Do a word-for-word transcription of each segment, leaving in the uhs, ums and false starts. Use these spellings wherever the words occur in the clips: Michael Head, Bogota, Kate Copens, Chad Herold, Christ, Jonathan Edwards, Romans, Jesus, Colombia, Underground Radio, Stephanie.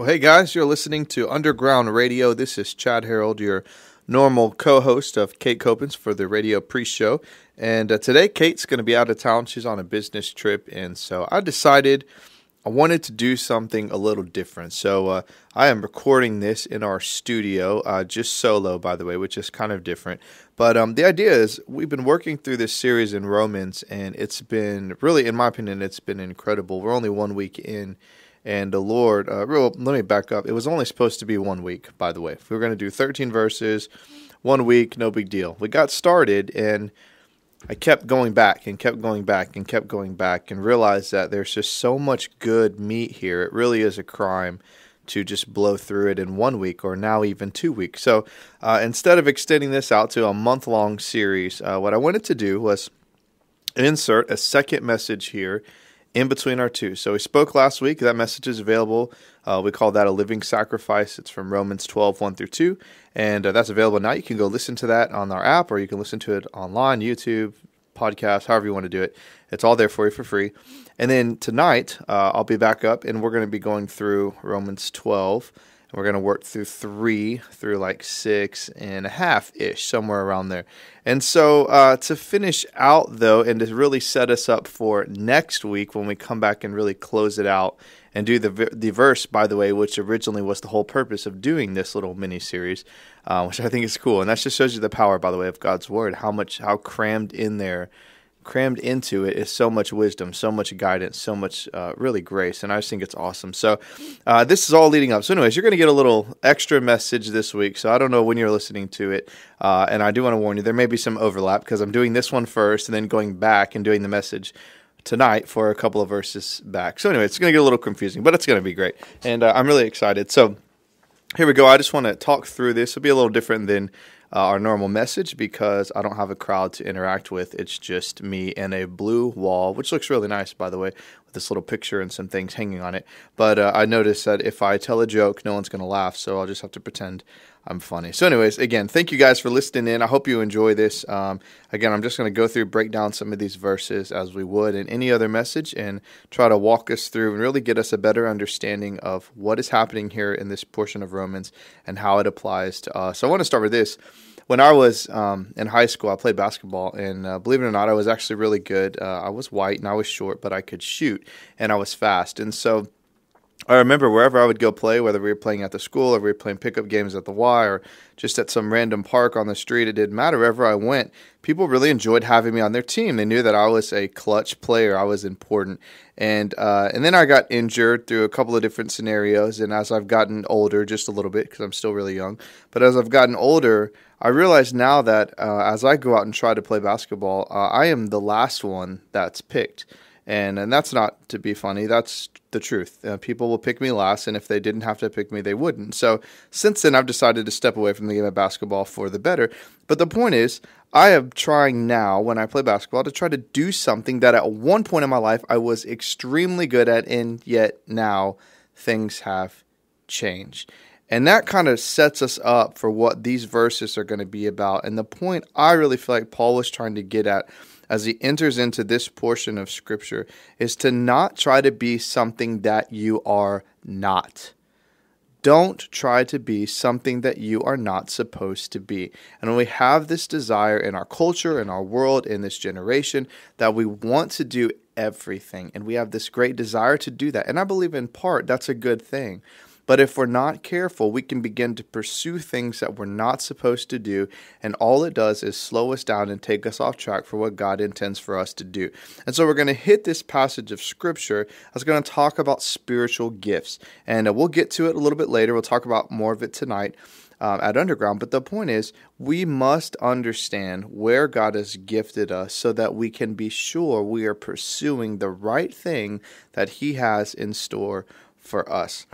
Well, hey guys, you're listening to Underground Radio. This is Chad Herold, your normal co-host of Kate Copens for the radio pre-show. And uh, today, Kate's going to be out of town. She's on a business trip, and so I decided I wanted to do something a little different. So uh, I am recording this in our studio, uh, just solo, by the way, which is kind of different. But um, the idea is we've been working through this series in Romans, and it's been really, in my opinion, it's been incredible. We're only one week in. And the Lord, uh, real, let me back up. It was only supposed to be one week, by the way. If we were going to do thirteen verses, one week, no big deal. We got started, and I kept going back and kept going back and kept going back and realized that there's just so much good meat here. It really is a crime to just blow through it in one week or now even two weeks. So uh, instead of extending this out to a month-long series, uh, what I wanted to do was insert a second message here in between our two. So we spoke last week. That message is available. Uh, we call that a living sacrifice. It's from Romans twelve, one through two. And uh, that's available now. You can go listen to that on our app, or you can listen to it online, YouTube, podcast, however you want to do it. It's all there for you for free. And then tonight, uh, I'll be back up, and we're going to be going through Romans twelve. And we're going to work through three, through like six and a half-ish, somewhere around there. And so uh, to finish out, though, and to really set us up for next week when we come back and really close it out and do the the verse, by the way, which originally was the whole purpose of doing this little mini-series, uh, which I think is cool. And that just shows you the power, by the way, of God's Word, how much, how crammed in there, crammed into it is so much wisdom, so much guidance, so much uh, really grace, and I just think it's awesome. So uh, this is all leading up. So anyways, you're going to get a little extra message this week, so I don't know when you're listening to it, uh, and I do want to warn you, there may be some overlap because I'm doing this one first and then going back and doing the message tonight for a couple of verses back. So anyway, it's going to get a little confusing, but it's going to be great, and uh, I'm really excited. So here we go. I just want to talk through this. It'll be a little different than Uh, our normal message because I don't have a crowd to interact with. It's just me and a blue wall, which looks really nice, by the way, with this little picture and some things hanging on it. But uh, I noticed that if I tell a joke, no one's going to laugh, so I'll just have to pretend I'm funny. So anyways, again, thank you guys for listening in. I hope you enjoy this. Um, again, I'm just going to go through, break down some of these verses as we would in any other message and try to walk us through and really get us a better understanding of what is happening here in this portion of Romans and how it applies to us. So I want to start with this. When I was um, in high school, I played basketball, and uh, believe it or not, I was actually really good. Uh, I was white, and I was short, but I could shoot, and I was fast. And so I remember wherever I would go play, whether we were playing at the school or we were playing pickup games at the Y or just at some random park on the street, it didn't matter. Wherever I went, people really enjoyed having me on their team. They knew that I was a clutch player. I was important. And uh, and then I got injured through a couple of different scenarios, and as I've gotten older, just a little bit because I'm still really young, but as I've gotten older, I realize now that uh, as I go out and try to play basketball, uh, I am the last one that's picked. And and that's not to be funny. That's the truth. Uh, people will pick me last, and if they didn't have to pick me, they wouldn't. So since then, I've decided to step away from the game of basketball for the better. But the point is, I am trying now when I play basketball to try to do something that at one point in my life I was extremely good at, and yet now things have changed. And that kind of sets us up for what these verses are going to be about. And the point I really feel like Paul was trying to get at as he enters into this portion of Scripture is to not try to be something that you are not. Don't try to be something that you are not supposed to be. And when we have this desire in our culture, in our world, in this generation, that we want to do everything, and we have this great desire to do that, and I believe in part that's a good thing. But if we're not careful, we can begin to pursue things that we're not supposed to do, and all it does is slow us down and take us off track for what God intends for us to do. And so we're going to hit this passage of Scripture that's going to talk about spiritual gifts, and we'll get to it a little bit later. We'll talk about more of it tonight um, at Underground, but the point is we must understand where God has gifted us so that we can be sure we are pursuing the right thing that He has in store for us.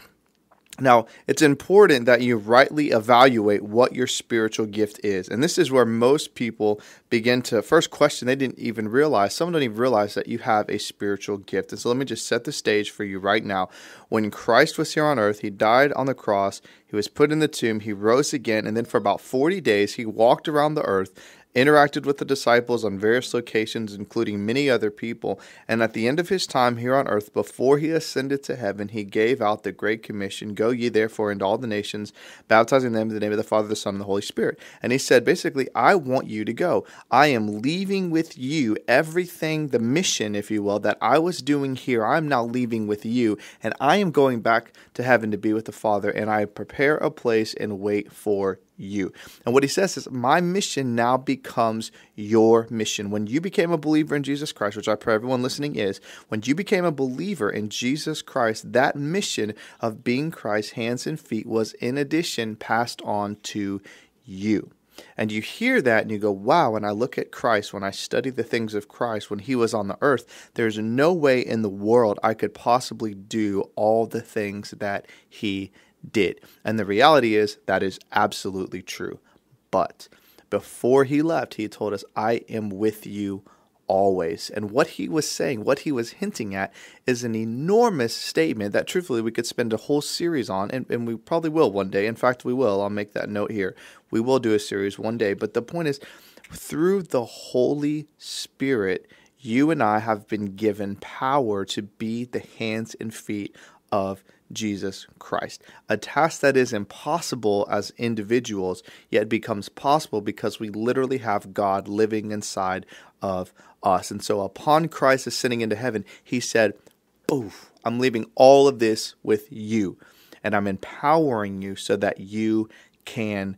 Now, it's important that you rightly evaluate what your spiritual gift is. And this is where most people begin to first question. They didn't even realize, some don't even realize that you have a spiritual gift. And so let me just set the stage for you right now. When Christ was here on earth, He died on the cross, He was put in the tomb, He rose again, and then for about forty days, He walked around the earth interacted with the disciples on various locations, including many other people, and at the end of his time here on earth, before he ascended to heaven, he gave out the Great Commission, "Go ye therefore into all the nations, baptizing them in the name of the Father, the Son, and the Holy Spirit." And he said, basically, I want you to go. I am leaving with you everything, the mission, if you will, that I was doing here. I'm now leaving with you, and I am going back to heaven to be with the Father, and I prepare a place and wait for you. you. And what he says is, my mission now becomes your mission. When you became a believer in Jesus Christ, which I pray everyone listening is, when you became a believer in Jesus Christ, that mission of being Christ's hands and feet was in addition passed on to you. And you hear that and you go, wow, when I look at Christ, when I study the things of Christ, when he was on the earth, there's no way in the world I could possibly do all the things that he did. And the reality is that is absolutely true. But before he left, he told us, I am with you always. And what he was saying, what he was hinting at, is an enormous statement that truthfully we could spend a whole series on, and, and we probably will one day. In fact, we will. I'll make that note here. We will do a series one day. But the point is, through the Holy Spirit, you and I have been given power to be the hands and feet of Jesus Christ, a task that is impossible as individuals, yet becomes possible because we literally have God living inside of us. And so upon Christ ascending into heaven, he said, "Oof, I'm leaving all of this with you, and I'm empowering you so that you can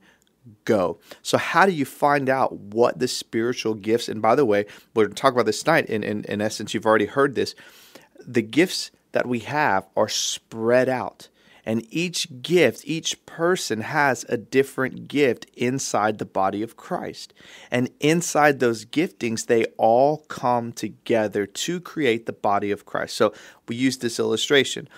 go." So how do you find out what the spiritual gifts, and by the way, we're going to talk about this tonight, in, in, in essence, you've already heard this, the gifts that we have are spread out. And each gift, each person has a different gift inside the body of Christ. And inside those giftings, they all come together to create the body of Christ. So we use this illustration.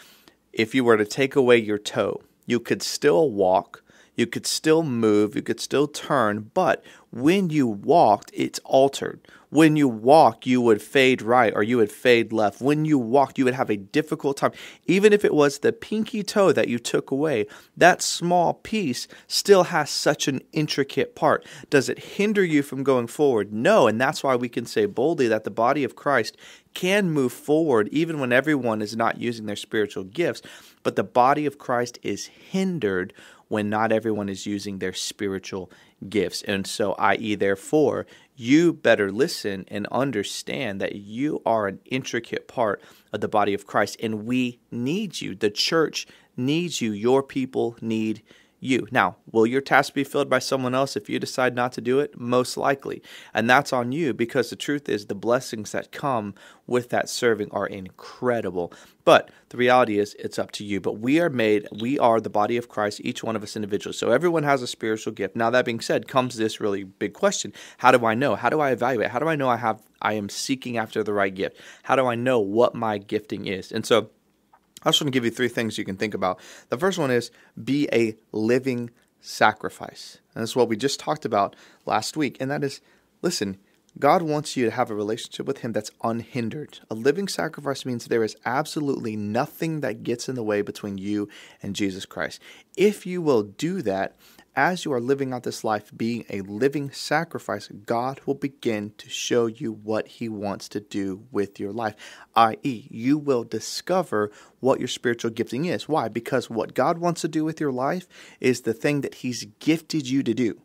If you were to take away your toe, you could still walk, you could still move, you could still turn, but when you walked, it's altered. When you walk, you would fade right or you would fade left. When you walked, you would have a difficult time. Even if it was the pinky toe that you took away, that small piece still has such an intricate part. Does it hinder you from going forward? No, and that's why we can say boldly that the body of Christ can move forward even when everyone is not using their spiritual gifts, but the body of Christ is hindered when not everyone is using their spiritual gifts. And so, that is, therefore, you better listen and understand that you are an intricate part of the body of Christ, and we need you. The church needs you. Your people need you. Now, will your task be filled by someone else if you decide not to do it? Most likely. And that's on you, because the truth is the blessings that come with that serving are incredible. But the reality is it's up to you. But we are made, we are the body of Christ, each one of us individually. So everyone has a spiritual gift. Now, that being said, comes this really big question. How do I know? How do I evaluate? How do I know I have? I am seeking after the right gift? How do I know what my gifting is? And so I just want to give you three things you can think about. The first one is be a living sacrifice. And that's what we just talked about last week. And that is, listen, God wants you to have a relationship with him that's unhindered. A living sacrifice means there is absolutely nothing that gets in the way between you and Jesus Christ. If you will do that, as you are living out this life, being a living sacrifice, God will begin to show you what he wants to do with your life, that is, you will discover what your spiritual gifting is. Why? Because what God wants to do with your life is the thing that he's gifted you to do.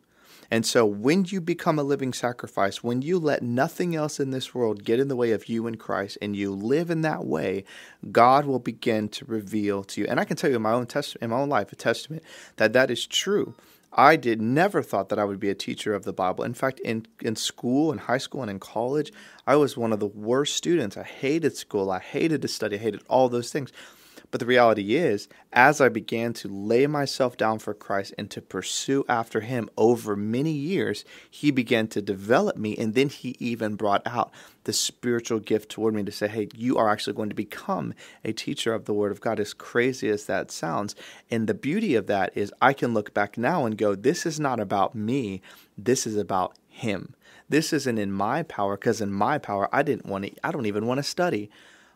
And so when you become a living sacrifice, when you let nothing else in this world get in the way of you and Christ, and you live in that way, God will begin to reveal to you. And I can tell you in my own test, in my own life, a testament that that is true. I did never thought that I would be a teacher of the Bible. In fact, in, in school, in high school, and in college, I was one of the worst students. I hated school. I hated to study. I hated all those things. But the reality is, as I began to lay myself down for Christ and to pursue after him over many years, he began to develop me, and then he even brought out the spiritual gift toward me to say, hey, you are actually going to become a teacher of the Word of God, as crazy as that sounds. And the beauty of that is I can look back now and go, this is not about me, this is about him. This isn't in my power, because in my power, I didn't want to, I don't even want to study.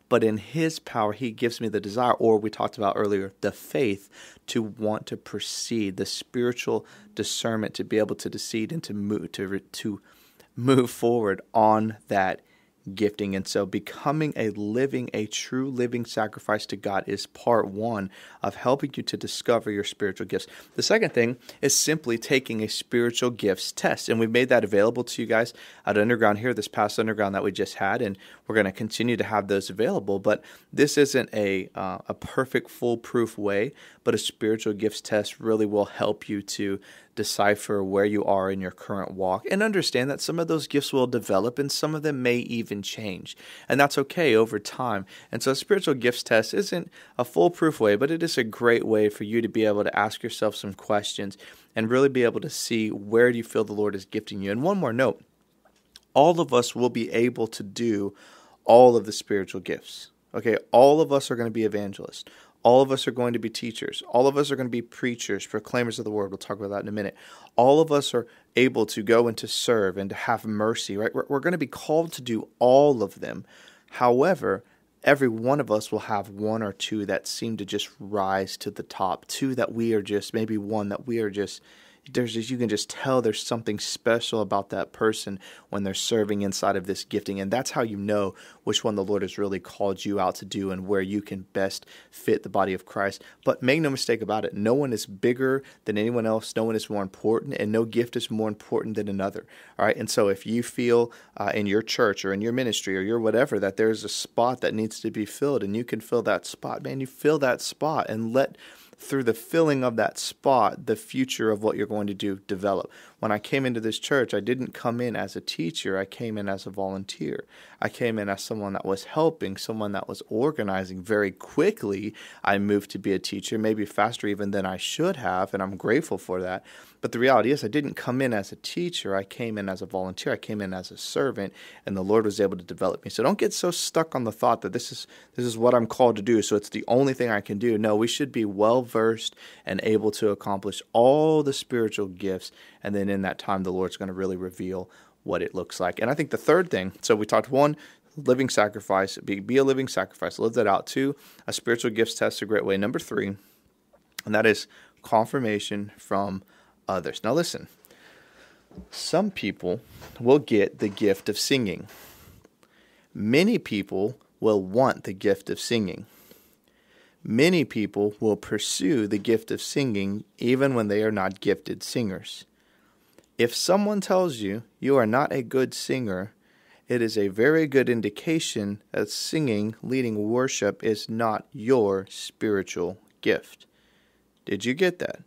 But in his power, he gives me the desire, or we talked about earlier, the faith to want to proceed, the spiritual discernment to be able to decide and to move, to, to move forward on that gifting. And so becoming a living, a true living sacrifice to God is part one of helping you to discover your spiritual gifts. The second thing is simply taking a spiritual gifts test. And we've made that available to you guys at Underground here, this past Underground that we just had, and we're going to continue to have those available. But this isn't a, uh, a perfect, foolproof way, but a spiritual gifts test really will help you to decipher where you are in your current walk and understand that some of those gifts will develop and some of them may even change. And that's okay over time. And so a spiritual gifts test isn't a foolproof way, but it is a great way for you to be able to ask yourself some questions and really be able to see where do you feel the Lord is gifting you. And one more note, all of us will be able to do all of the spiritual gifts. Okay, all of us are going to be evangelists. All of us are going to be teachers. All of us are going to be preachers, proclaimers of the word. We'll talk about that in a minute. All of us are able to go and to serve and to have mercy, right? We're, we're going to be called to do all of them. However, every one of us will have one or two that seem to just rise to the top, two that we are just, maybe one that we are just, there's just, you can just tell there's something special about that person when they're serving inside of this gifting. And that's how you know which one the Lord has really called you out to do and where you can best fit the body of Christ. But make no mistake about it, no one is bigger than anyone else. No one is more important, and no gift is more important than another. All right. And so if you feel uh, in your church or in your ministry or your whatever that there's a spot that needs to be filled and you can fill that spot, man, you fill that spot and let through the filling of that spot, the future of what you're going to do develop. When I came into this church, I didn't come in as a teacher. I came in as a volunteer. I came in as someone that was helping, someone that was organizing. Very quickly, I moved to be a teacher, maybe faster even than I should have, and I'm grateful for that. But the reality is I didn't come in as a teacher. I came in as a volunteer. I came in as a servant, and the Lord was able to develop me. So don't get so stuck on the thought that this is this is what I'm called to do, so it's the only thing I can do. No, we should be well-versed and able to accomplish all the spiritual gifts, and then in that time, the Lord's going to really reveal what it looks like. And I think the third thing, so we talked one, living sacrifice, be, be a living sacrifice, live that out. Two, a spiritual gifts test is a great way. Number three, and that is confirmation from others. Now listen, some people will get the gift of singing. Many people will want the gift of singing. Many people will pursue the gift of singing even when they are not gifted singers. If someone tells you you are not a good singer, it is a very good indication that singing, leading worship, is not your spiritual gift. Did you get that?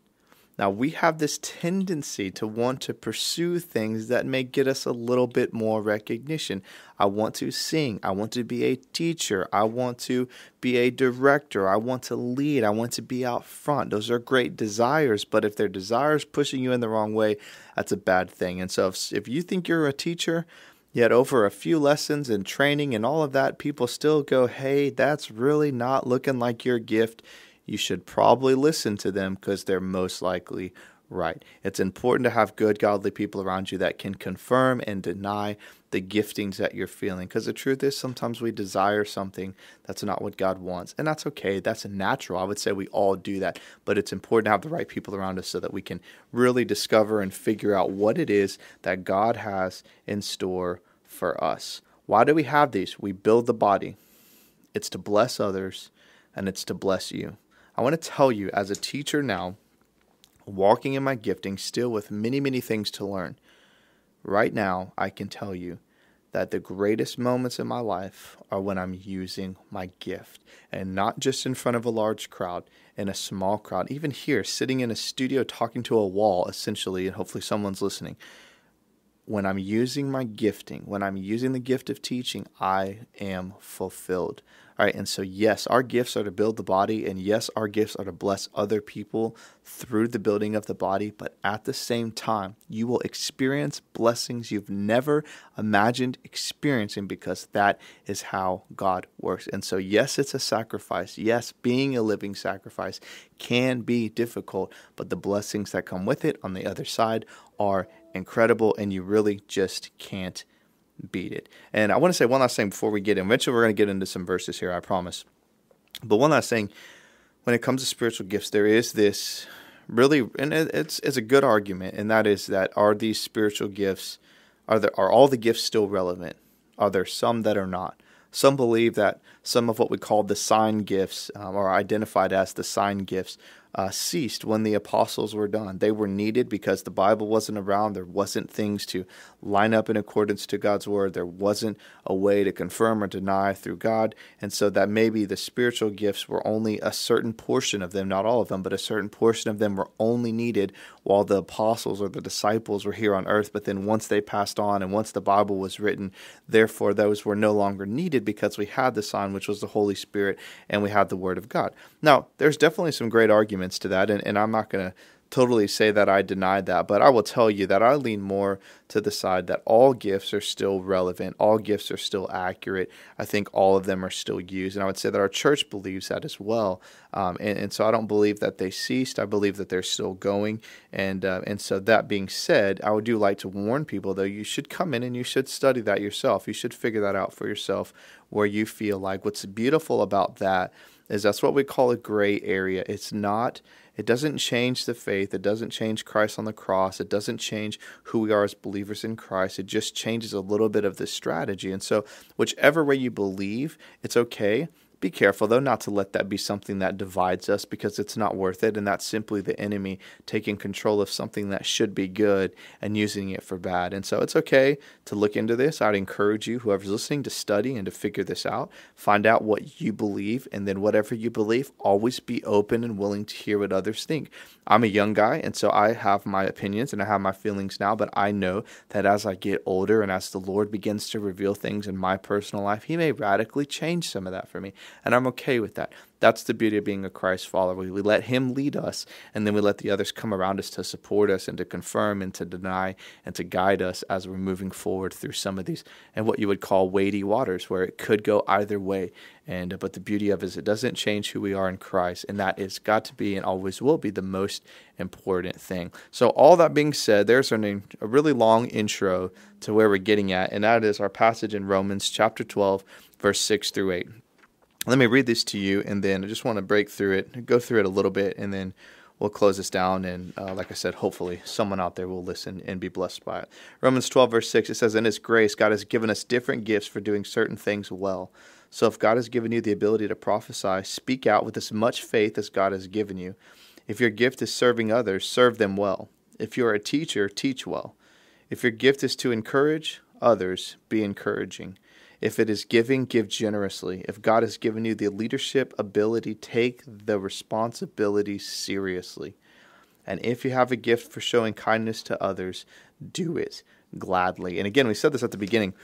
Now, we have this tendency to want to pursue things that may get us a little bit more recognition. I want to sing. I want to be a teacher. I want to be a director. I want to lead. I want to be out front. Those are great desires, but if they're desires pushing you in the wrong way, that's a bad thing. And so if, if you think you're a teacher, yet over a few lessons and training and all of that, people still go, hey, that's really not looking like your gift. You should probably listen to them because they're most likely right. It's important to have good, godly people around you that can confirm and deny the giftings that you're feeling. Because the truth is, sometimes we desire something that's not what God wants. And that's okay. That's natural. I would say we all do that. But it's important to have the right people around us so that we can really discover and figure out what it is that God has in store for us. Why do we have these? We build the body. It's to bless others, and it's to bless you. I want to tell you, as a teacher now, walking in my gifting, still with many, many things to learn, right now I can tell you that the greatest moments in my life are when I'm using my gift, and not just in front of a large crowd, in a small crowd, even here, sitting in a studio talking to a wall, essentially, and hopefully someone's listening. When I'm using my gifting, when I'm using the gift of teaching, I am fulfilled. All right, and so yes, our gifts are to build the body, and yes, our gifts are to bless other people through the building of the body, but at the same time, you will experience blessings you've never imagined experiencing because that is how God works. And so yes, it's a sacrifice. Yes, being a living sacrifice can be difficult, but the blessings that come with it on the other side are incredible, and you really just can't beat it. And I want to say one last thing before we get in. Eventually, we're going to get into some verses here, I promise. But one last thing, when it comes to spiritual gifts, there is this really, and it's, it's a good argument, and that is that are these spiritual gifts, Are there, are all the gifts still relevant? Are there some that are not? Some believe that some of what we call the sign gifts, um, or identified as the sign gifts, uh, ceased when the apostles were done. They were needed because the Bible wasn't around. There wasn't things to line up in accordance to God's word. There wasn't a way to confirm or deny through God. And so that maybe the spiritual gifts were only a certain portion of them, not all of them, but a certain portion of them were only needed while the apostles or the disciples were here on earth. But then once they passed on and once the Bible was written, therefore those were no longer needed because we had the sign, which was the Holy Spirit, and we had the Word of God. Now, there's definitely some great arguments to that, and, and I'm not going to totally say that I denied that, but I will tell you that I lean more to the side that all gifts are still relevant, all gifts are still accurate. I think all of them are still used, and I would say that our church believes that as well. Um, and, and so I don't believe that they ceased. I believe that they're still going. And uh, and so that being said, I would do like to warn people, though, you should come in and you should study that yourself. You should figure that out for yourself where you feel like. What's beautiful about that is that's what we call a gray area. It's not, it doesn't change the faith. It doesn't change Christ on the cross. It doesn't change who we are as believers in Christ. It just changes a little bit of the strategy. And so whichever way you believe, it's okay. Be careful, though, not to let that be something that divides us, because it's not worth it, and that's simply the enemy taking control of something that should be good and using it for bad. And so it's okay to look into this. I'd encourage you, whoever's listening, to study and to figure this out. Find out what you believe, and then whatever you believe, always be open and willing to hear what others think. I'm a young guy, and so I have my opinions and I have my feelings now, but I know that as I get older and as the Lord begins to reveal things in my personal life, He may radically change some of that for me. And I'm okay with that. That's the beauty of being a Christ follower. We, we let Him lead us, and then we let the others come around us to support us and to confirm and to deny and to guide us as we're moving forward through some of these and what you would call weighty waters, where it could go either way. And but the beauty of it is it doesn't change who we are in Christ, and that is got to be and always will be the most important thing. So all that being said, there's our name, a really long intro to where we're getting at, and that is our passage in Romans chapter twelve, verse six through eight. Let me read this to you, and then I just want to break through it, go through it a little bit, and then we'll close this down. And uh, like I said, hopefully someone out there will listen and be blessed by it. Romans twelve, verse six, it says, "In His grace, God has given us different gifts for doing certain things well. So if God has given you the ability to prophesy, speak out with as much faith as God has given you. If your gift is serving others, serve them well. If you are a teacher, teach well. If your gift is to encourage others, be encouraging. If it is giving, give generously. If God has given you the leadership ability, take the responsibility seriously. And if you have a gift for showing kindness to others, do it gladly." And again, we said this at the beginning.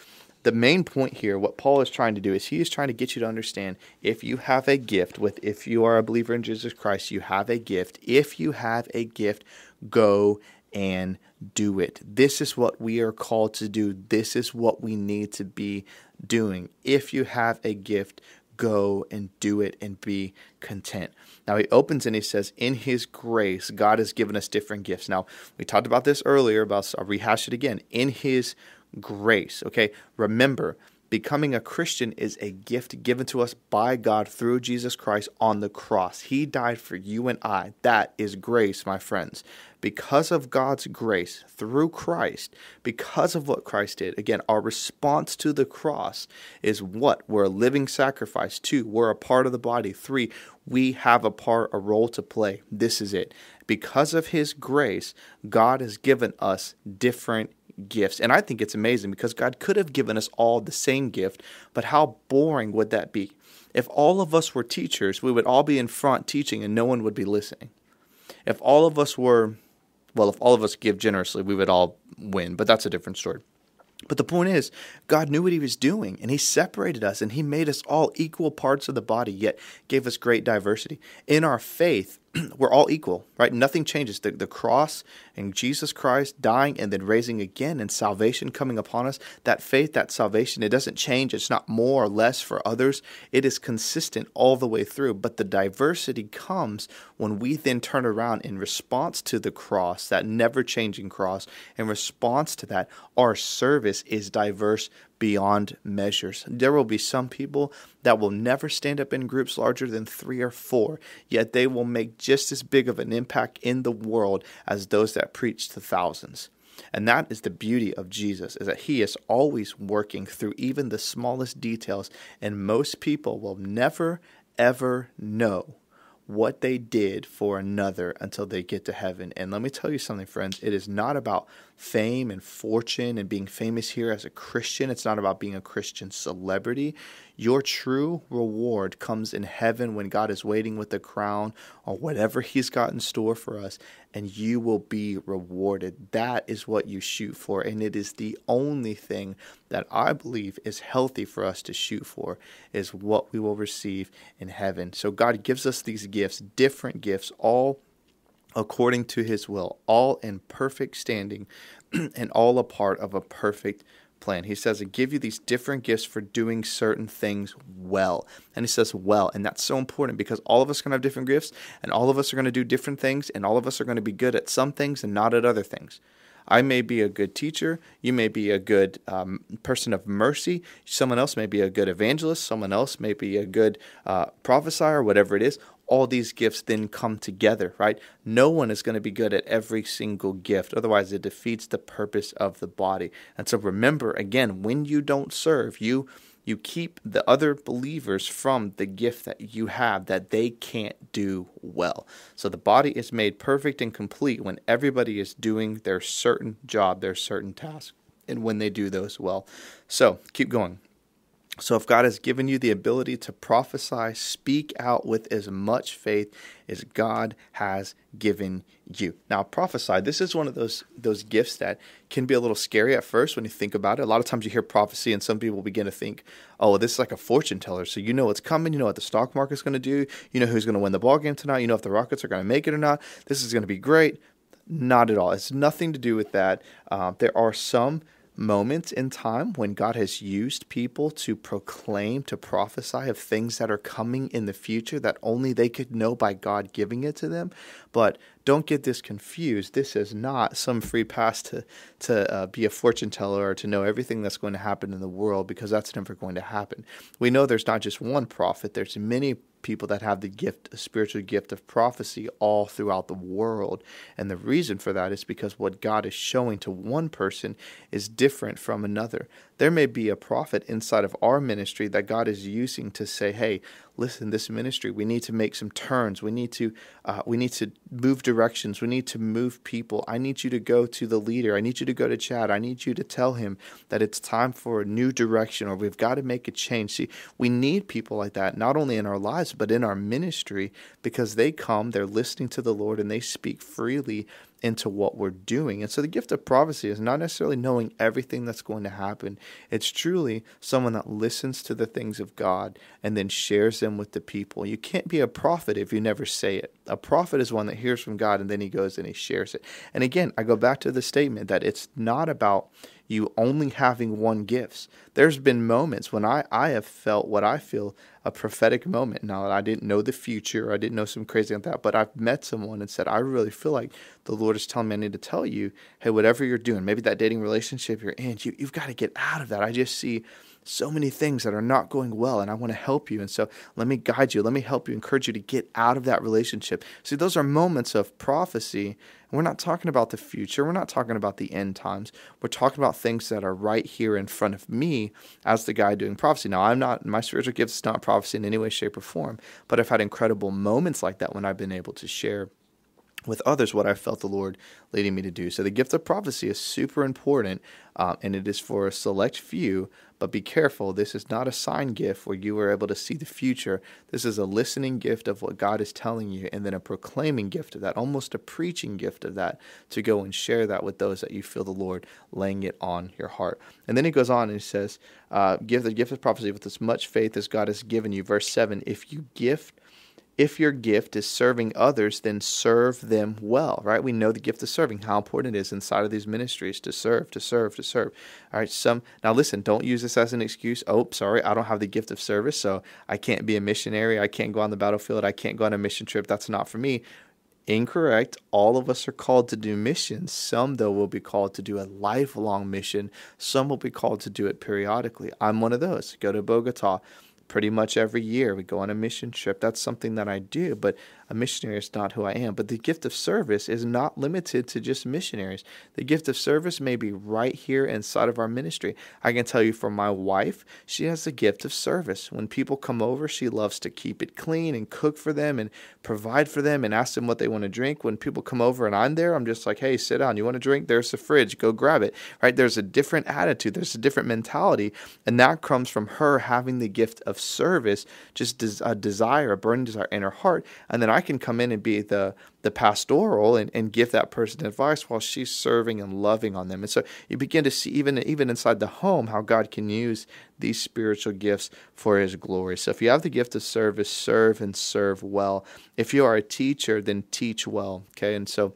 The main point here, what Paul is trying to do is he is trying to get you to understand if you have a gift, with if you are a believer in Jesus Christ, you have a gift. If you have a gift, go and do it. This is what we are called to do. This is what we need to be doing. If you have a gift, go and do it and be content. Now he opens and he says, "In His grace, God has given us different gifts." Now we talked about this earlier, but I'll rehash it again. In His grace, okay? Remember, becoming a Christian is a gift given to us by God through Jesus Christ on the cross. He died for you and I. That is grace, my friends. Because of God's grace through Christ, because of what Christ did, again, our response to the cross is what? We're a living sacrifice. Two, we're a part of the body. Three, we have a part, a role to play. This is it. Because of His grace, God has given us different gifts. And I think it's amazing because God could have given us all the same gift, but how boring would that be? If all of us were teachers, we would all be in front teaching and no one would be listening. If all of us were, well, if all of us give generously, we would all win, but that's a different story. But the point is, God knew what He was doing, and He separated us, and He made us all equal parts of the body, yet gave us great diversity. In our faith, we're all equal, right? Nothing changes. The, the cross and Jesus Christ dying and then raising again and salvation coming upon us, that faith, that salvation, it doesn't change. It's not more or less for others. It is consistent all the way through. But the diversity comes when we then turn around in response to the cross, that never-changing cross. In response to that, our service is diverse beyond measures. There will be some people that will never stand up in groups larger than three or four, yet they will make just as big of an impact in the world as those that preach to thousands. And that is the beauty of Jesus, is that he is always working through even the smallest details, and most people will never, ever know what they did for another until they get to heaven. And let me tell you something, friends, it is not about fame and fortune and being famous here as a Christian. It's not about being a Christian celebrity. Your true reward comes in heaven when God is waiting with the crown or whatever he's got in store for us, and you will be rewarded. That is what you shoot for, and it is the only thing that I believe is healthy for us to shoot for, is what we will receive in heaven. So God gives us these gifts, different gifts, all according to his will, all in perfect standing and all a part of a perfect plan. He says, I give you these different gifts for doing certain things well. And he says, well, and that's so important, because all of us are going to have different gifts, and all of us are going to do different things, and all of us are going to be good at some things and not at other things. I may be a good teacher, you may be a good um, person of mercy, someone else may be a good evangelist, someone else may be a good uh, prophesier, whatever it is. All these gifts then come together, right? No one is going to be good at every single gift. Otherwise, it defeats the purpose of the body. And so remember, again, when you don't serve, you you keep the other believers from the gift that you have that they can't do well. So the body is made perfect and complete when everybody is doing their certain job, their certain task, and when they do those well. So keep going. So if God has given you the ability to prophesy, speak out with as much faith as God has given you. Now, prophesy, this is one of those those gifts that can be a little scary at first when you think about it. A lot of times you hear prophecy and some people begin to think, oh, this is like a fortune teller. So you know what's coming. You know what the stock market's going to do. You know who's going to win the ballgame tonight. You know if the Rockets are going to make it or not. This is going to be great. Not at all. It's nothing to do with that. Uh, there are some moments in time when God has used people to proclaim, to prophesy of things that are coming in the future that only they could know by God giving it to them. But don't get this confused. This is not some free pass to, to uh, be a fortune teller or to know everything that's going to happen in the world, because that's never going to happen. We know there's not just one prophet. There's many people that have the gift, a spiritual gift of prophecy all throughout the world. And the reason for that is because what God is showing to one person is different from another. There may be a prophet inside of our ministry that God is using to say, hey, listen, this ministry, we need to make some turns. We need to uh, we need to move directions. We need to move people. I need you to go to the leader. I need you to go to Chad. I need you to tell him that it's time for a new direction, or we've got to make a change. See, we need people like that, not only in our lives, but in our ministry, because they come, they're listening to the Lord, and they speak freely into what we're doing. And so the gift of prophecy is not necessarily knowing everything that's going to happen. It's truly someone that listens to the things of God and then shares them with the people. You can't be a prophet if you never say it. A prophet is one that hears from God and then he goes and he shares it. And again, I go back to the statement that it's not about you only having one gift. There's been moments when I, I have felt what I feel a prophetic moment. Now, I didn't know the future. I didn't know something crazy like that. But I've met someone and said, I really feel like the Lord is telling me I need to tell you, hey, whatever you're doing, maybe that dating relationship you're in, you, you've got to get out of that. I just see so many things that are not going well, and I want to help you. And so let me guide you. Let me help you, encourage you to get out of that relationship. See, those are moments of prophecy. We're not talking about the future. We're not talking about the end times. We're talking about things that are right here in front of me as the guy doing prophecy. Now, I'm not, my spiritual gift is not prophecy in any way, shape, or form, but I've had incredible moments like that when I've been able to share with others what I felt the Lord leading me to do. So the gift of prophecy is super important, um, and it is for a select few, but be careful. This is not a sign gift where you are able to see the future. This is a listening gift of what God is telling you, and then a proclaiming gift of that, almost a preaching gift of that, to go and share that with those that you feel the Lord laying it on your heart. And then he goes on and he says, uh, give the gift of prophecy with as much faith as God has given you. Verse seven, if you gift If your gift is serving others, then serve them well, right? We know the gift of serving, how important it is inside of these ministries to serve, to serve, to serve. All right, some, now listen, don't use this as an excuse. Oh, sorry, I don't have the gift of service, so I can't be a missionary. I can't go on the battlefield. I can't go on a mission trip. That's not for me. Incorrect. All of us are called to do missions. Some, though, will be called to do a lifelong mission. Some will be called to do it periodically. I'm one of those. Go to Bogota. Pretty much every year we go on a mission trip. That's something that I do, but a missionary is not who I am. But the gift of service is not limited to just missionaries. The gift of service may be right here inside of our ministry. I can tell you for my wife, she has the gift of service. When people come over, she loves to keep it clean and cook for them and provide for them and ask them what they want to drink. When people come over and I'm there, I'm just like, hey, sit down. You want a drink? There's the fridge. Go grab it. Right? There's a different attitude. There's a different mentality. And that comes from her having the gift of service, just a desire, a burning desire in her heart. And then I can come in and be the the pastoral and, and give that person advice while she's serving and loving on them. And so you begin to see even, even inside the home how God can use these spiritual gifts for his glory. So if you have the gift of service, serve and serve well. If you are a teacher, then teach well. Okay, and so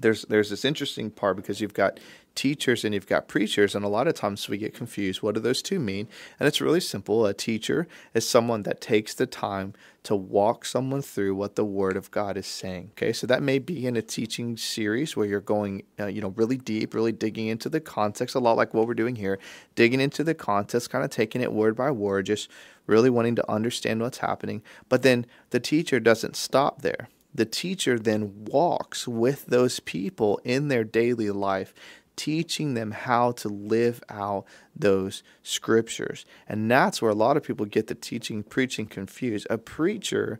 there's there's this interesting part because you've got teachers and you've got preachers, and a lot of times we get confused. What do those two mean? And it's really simple. A teacher is someone that takes the time to walk someone through what the Word of God is saying. Okay, so that may be in a teaching series where you're going, uh, you know, really deep, really digging into the context, a lot like what we're doing here, digging into the context, kind of taking it word by word, just really wanting to understand what's happening. But then the teacher doesn't stop there. The teacher then walks with those people in their daily life, teaching them how to live out those scriptures. And that's where a lot of people get the teaching, preaching confused. A preacher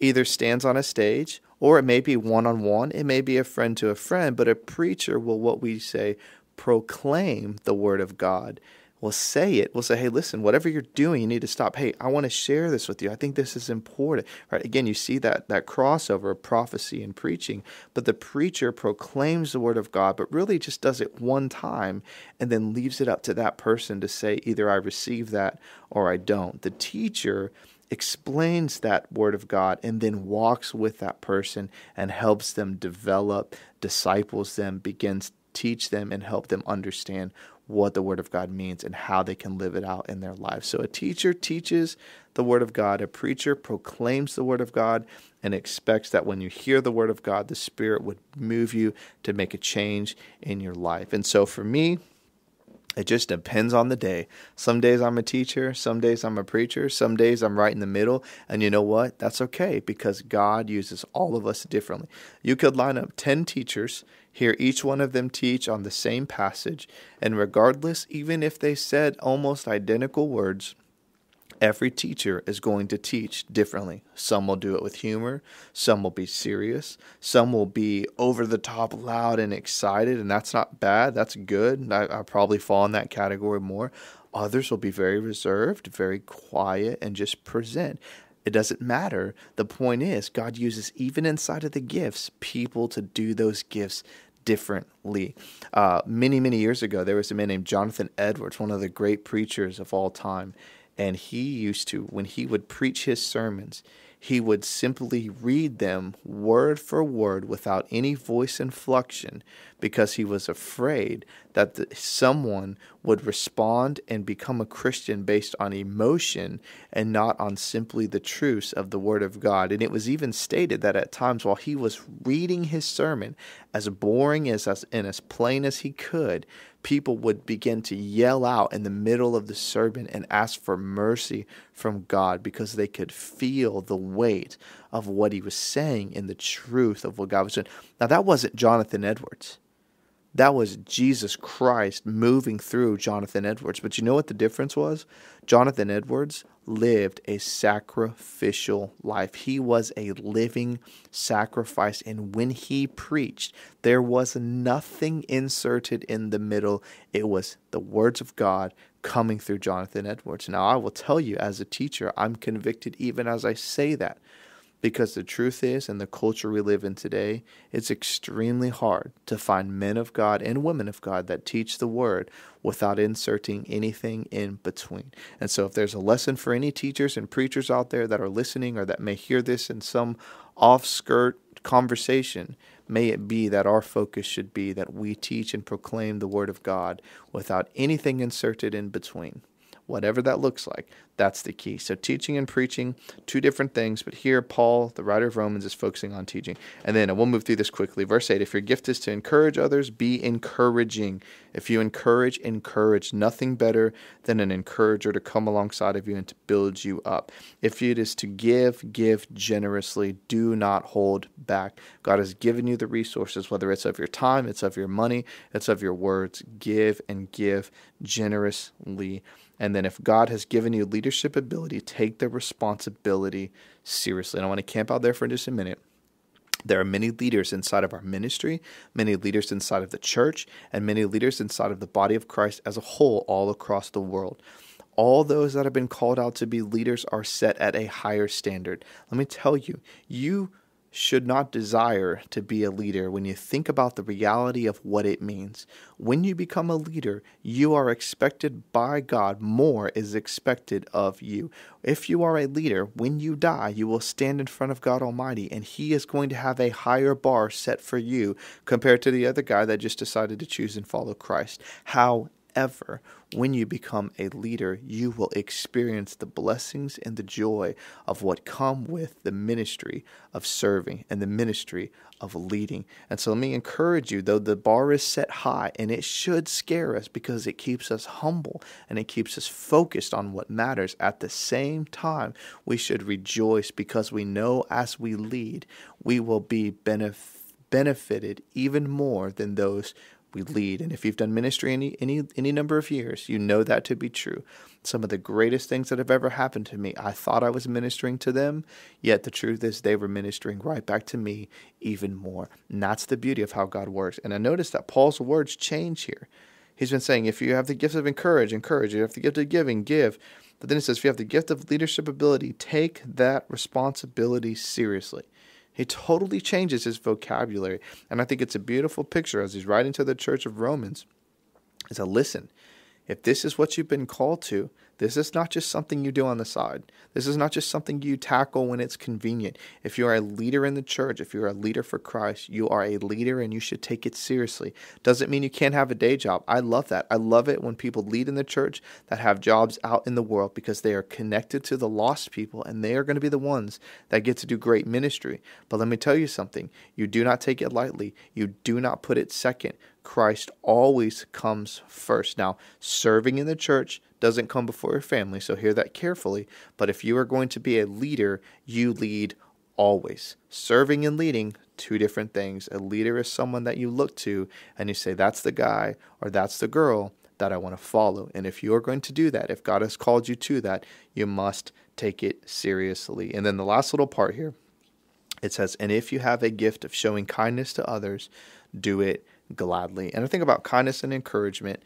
either stands on a stage, or it may be one-on-one, it may be a friend to a friend, but a preacher will, what we say, proclaim the Word of God. We'll say it. We'll say, hey, listen, whatever you're doing, you need to stop. Hey, I want to share this with you. I think this is important. Right? Again, you see that, that crossover of prophecy and preaching, but the preacher proclaims the Word of God, but really just does it one time and then leaves it up to that person to say, either I receive that or I don't. The teacher explains that Word of God and then walks with that person and helps them develop, disciples them, begins to teach them and help them understand what the Word of God means and how they can live it out in their lives. So a teacher teaches the Word of God, a preacher proclaims the Word of God, and expects that when you hear the Word of God, the Spirit would move you to make a change in your life. And so for me, it just depends on the day. Some days I'm a teacher, some days I'm a preacher, some days I'm right in the middle, and you know what? That's okay, because God uses all of us differently. You could line up ten teachers, hear each one of them teach on the same passage, and regardless, even if they said almost identical words, every teacher is going to teach differently. Some will do it with humor. Some will be serious. Some will be over the top, loud, and excited, and that's not bad. That's good. I, I probably fall in that category more. Others will be very reserved, very quiet, and just present. It doesn't matter. The point is, God uses, even inside of the gifts, people to do those gifts differently. Uh, many, many years ago, there was a man named Jonathan Edwards, one of the great preachers of all time. And he used to, when he would preach his sermons, he would simply read them word for word without any voice inflection, because he was afraid that the, someone would respond and become a Christian based on emotion and not on simply the truths of the Word of God. And it was even stated that at times while he was reading his sermon, as boring as, as and as plain as he could, people would begin to yell out in the middle of the sermon and ask for mercy from God, because they could feel the weight of what he was saying and the truth of what God was doing. Now, that wasn't Jonathan Edwards. That was Jesus Christ moving through Jonathan Edwards. But you know what the difference was? Jonathan Edwards lived a sacrificial life. He was a living sacrifice. And when he preached, there was nothing inserted in the middle. It was the words of God coming through Jonathan Edwards. Now, I will tell you, as a teacher, I'm convicted even as I say that, because the truth is, in the culture we live in today, it's extremely hard to find men of God and women of God that teach the Word without inserting anything in between. And so if there's a lesson for any teachers and preachers out there that are listening, or that may hear this in some off-skirt conversation, may it be that our focus should be that we teach and proclaim the Word of God without anything inserted in between. whatever that looks like. That's the key. So teaching and preaching, two different things. But here, Paul, the writer of Romans, is focusing on teaching. And then, and we'll move through this quickly. Verse eight, if your gift is to encourage others, be encouraging. If you encourage, encourage. Nothing better than an encourager to come alongside of you and to build you up. If it is to give, give generously. Do not hold back. God has given you the resources, whether it's of your time, it's of your money, it's of your words. Give and give generously. And then if God has given you leadership ability, take the responsibility seriously. And I want to camp out there for just a minute. There are many leaders inside of our ministry, many leaders inside of the church, and many leaders inside of the body of Christ as a whole all across the world. All those that have been called out to be leaders are set at a higher standard. Let me tell you, you should not desire to be a leader when you think about the reality of what it means. When you become a leader, you are expected by God. More is expected of you. If you are a leader, when you die, you will stand in front of God Almighty, and He is going to have a higher bar set for you compared to the other guy that just decided to choose and follow Christ. How? Ever, when you become a leader, you will experience the blessings and the joy of what come with the ministry of serving and the ministry of leading. And so let me encourage you, though the bar is set high, and it should scare us because it keeps us humble and it keeps us focused on what matters. At the same time, we should rejoice because we know as we lead, we will be benef- benefited even more than those we lead. And if you've done ministry any, any any number of years, you know that to be true. Some of the greatest things that have ever happened to me, I thought I was ministering to them, yet the truth is they were ministering right back to me even more. And that's the beauty of how God works. And I noticed that Paul's words change here. He's been saying, if you have the gift of encourage, encourage. If you have the gift of giving, give. But then it says, if you have the gift of leadership ability, take that responsibility seriously. He totally changes his vocabulary, and I think it's a beautiful picture as he's writing to the church of Romans. He said, listen, if this is what you've been called to, this is not just something you do on the side. This is not just something you tackle when it's convenient. If you are a leader in the church, if you are a leader for Christ, you are a leader and you should take it seriously. Doesn't mean you can't have a day job. I love that. I love it when people lead in the church that have jobs out in the world because they are connected to the lost people and they are going to be the ones that get to do great ministry. But let me tell you something. You do not take it lightly. You do not put it second. Christ always comes first. Now, serving in the church doesn't come before your family, so hear that carefully. But if you are going to be a leader, you lead always. Serving and leading, two different things. A leader is someone that you look to and you say, that's the guy or that's the girl that I want to follow. And if you are going to do that, if God has called you to that, you must take it seriously. And then the last little part here, it says, and if you have a gift of showing kindness to others, do it gladly. And I think about kindness and encouragement.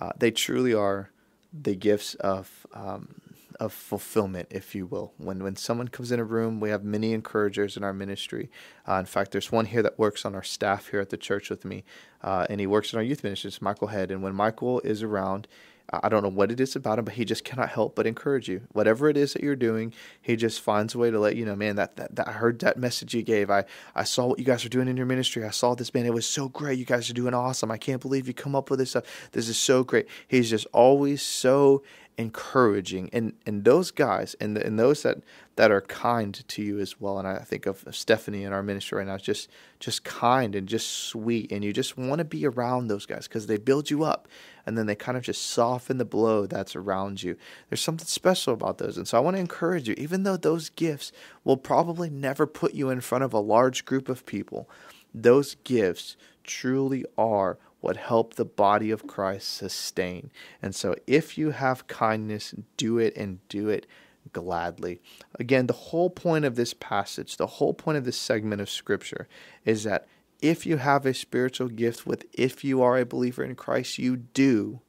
Uh, they truly are the gifts of um, of fulfillment, if you will. When when someone comes in a room, we have many encouragers in our ministry. Uh, in fact, there's one here that works on our staff here at the church with me, uh, and he works in our youth ministry. It's Michael Head. And when Michael is around, I don't know what it is about him, but he just cannot help but encourage you. Whatever it is that you're doing, he just finds a way to let you know, man, that, that, that I heard that message you gave. I, I saw what you guys are doing in your ministry. I saw this, man. It was so great. You guys are doing awesome. I can't believe you come up with this stuff. This is so great. He's just always so encouraging. And and those guys and the, and those that, that are kind to you as well. And I think of Stephanie in our ministry right now, just just kind and just sweet. And you just want to be around those guys because they build you up. And then they kind of just soften the blow that's around you. There's something special about those. And so I want to encourage you, even though those gifts will probably never put you in front of a large group of people, those gifts truly are what help the body of Christ sustain. And so if you have kindness, do it and do it gladly. Again, the whole point of this passage, the whole point of this segment of Scripture is that if you have a spiritual gift with, if you are a believer in Christ, you do,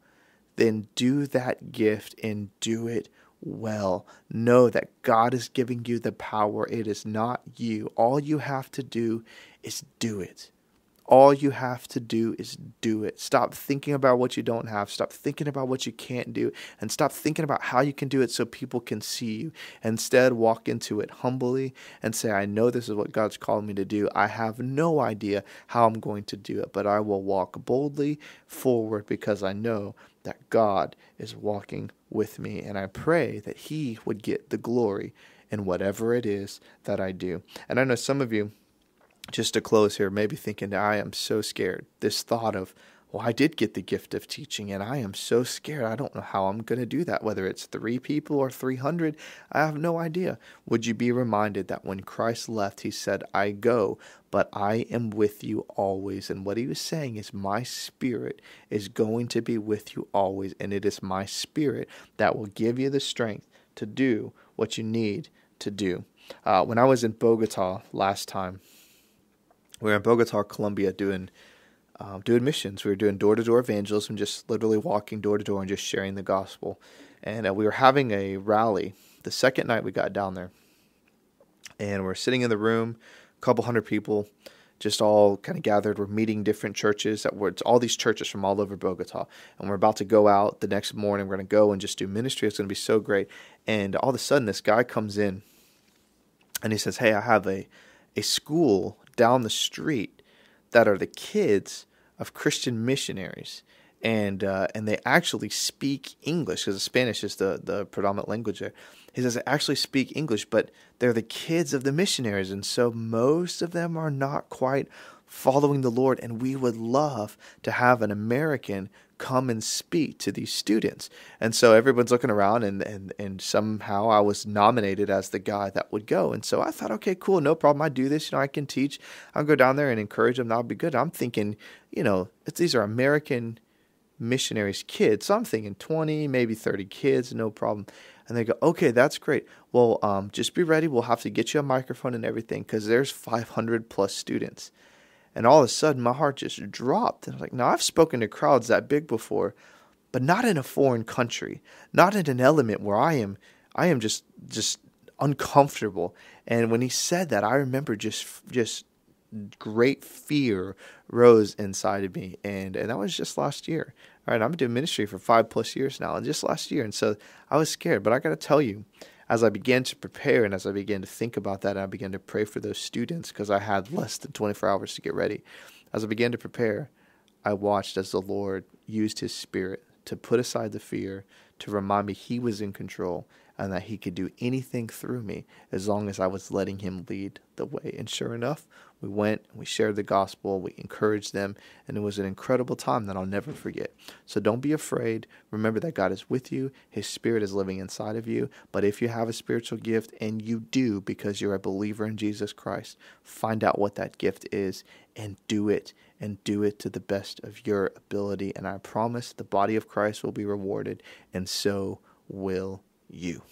then do that gift and do it well. Know that God is giving you the power. It is not you. All you have to do is do it. All you have to do is do it. Stop thinking about what you don't have. Stop thinking about what you can't do. And stop thinking about how you can do it so people can see you. Instead, walk into it humbly and say, I know this is what God's called me to do. I have no idea how I'm going to do it, but I will walk boldly forward because I know that God is walking with me, and I pray that he would get the glory in whatever it is that I do. And I know some of you, just to close here, maybe thinking, I am so scared. This thought of, well, I did get the gift of teaching, and I am so scared. I don't know how I'm going to do that, whether it's three people or three hundred. I have no idea. Would you be reminded that when Christ left, he said, I go, but I am with you always. And what he was saying is, my spirit is going to be with you always, and it is my spirit that will give you the strength to do what you need to do. Uh, when I was in Bogota last time, we were in Bogota, Colombia, doing Um, doing missions. We were doing door-to-door evangelism, just literally walking door-to-door and just sharing the gospel. And uh, we were having a rally the second night we got down there. And we're sitting in the room, a couple hundred people, just all kind of gathered. We're meeting different churches. That were, it's all these churches from all over Bogota. And we're about to go out the next morning. We're going to go and just do ministry. It's going to be so great. And all of a sudden, this guy comes in, and he says, hey, I have a, a school down the street that are the kids of Christian missionaries, and uh, and they actually speak English, because Spanish is the, the predominant language there. He says they actually speak English, but they're the kids of the missionaries, and so most of them are not quite following the Lord, and we would love to have an American come and speak to these students. And so everyone's looking around, and, and, and somehow I was nominated as the guy that would go. And so I thought, okay, cool, no problem. I do this, you know, I can teach. I'll go down there and encourage them. That'll be good. I'm thinking, you know, these are American missionaries' kids. So I'm thinking twenty, maybe thirty kids, no problem. And they go, okay, that's great. Well, um, just be ready. We'll have to get you a microphone and everything, because there's five hundred plus students. And all of a sudden, my heart just dropped. And I was like, now, I've spoken to crowds that big before, but not in a foreign country, not in an element where I am I am just just uncomfortable. And when he said that, I remember just just great fear rose inside of me. And, and that was just last year. All right, I've been doing ministry for five plus years now, and just last year. And so I was scared. But I got to tell you, as I began to prepare and as I began to think about that, and I began to pray for those students, because I had less than twenty-four hours to get ready. As I began to prepare, I watched as the Lord used his spirit to put aside the fear, to remind me he was in control and that he could do anything through me as long as I was letting him lead the way. And sure enough, we went and we shared the gospel, we encouraged them, and it was an incredible time that I'll never forget. So don't be afraid. Remember that God is with you. His spirit is living inside of you. But if you have a spiritual gift, and you do because you're a believer in Jesus Christ, find out what that gift is and do it. And do it to the best of your ability. And I promise the body of Christ will be rewarded, and so will you.